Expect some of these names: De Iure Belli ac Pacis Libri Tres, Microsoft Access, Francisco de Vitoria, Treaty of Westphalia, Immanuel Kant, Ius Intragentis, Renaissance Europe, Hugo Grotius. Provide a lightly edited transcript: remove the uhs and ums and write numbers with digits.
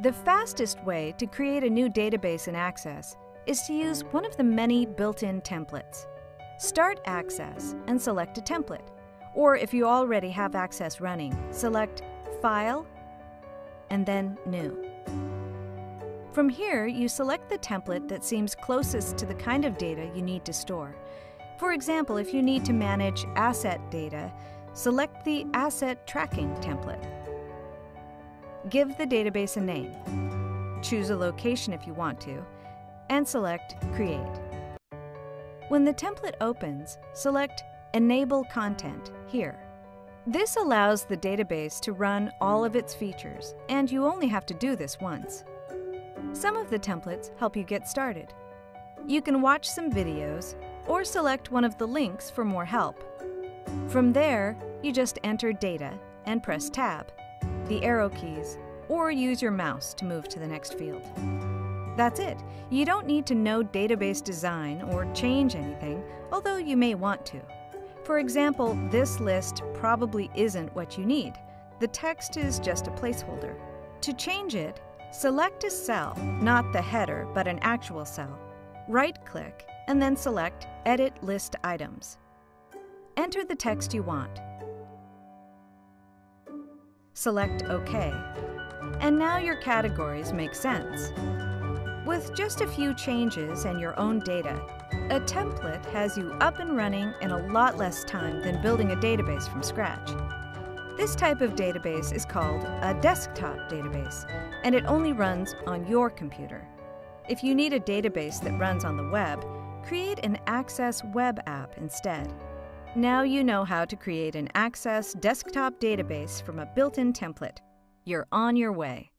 The fastest way to create a new database in Access is to use one of the many built-in templates. Start Access and select a template, or if you already have Access running, select File and then New. From here, you select the template that seems closest to the kind of data you need to store. For example, if you need to manage asset data, select the Asset Tracking template. Give the database a name, choose a location if you want to, and select Create. When the template opens, select Enable Content here. This allows the database to run all of its features, and you only have to do this once. Some of the templates help you get started. You can watch some videos or select one of the links for more help. From there, you just enter data and press Tab, the arrow keys, or use your mouse to move to the next field. That's it. You don't need to know database design or change anything, although you may want to. For example, this list probably isn't what you need. The text is just a placeholder. To change it, select a cell, not the header, but an actual cell. Right-click and then select Edit List Items. Enter the text you want. Select OK. And now your categories make sense. With just a few changes and your own data, a template has you up and running in a lot less time than building a database from scratch. This type of database is called a desktop database, and it only runs on your computer. If you need a database that runs on the web, create an Access web app instead. Now you know how to create an Access desktop database from a built-in template. You're on your way.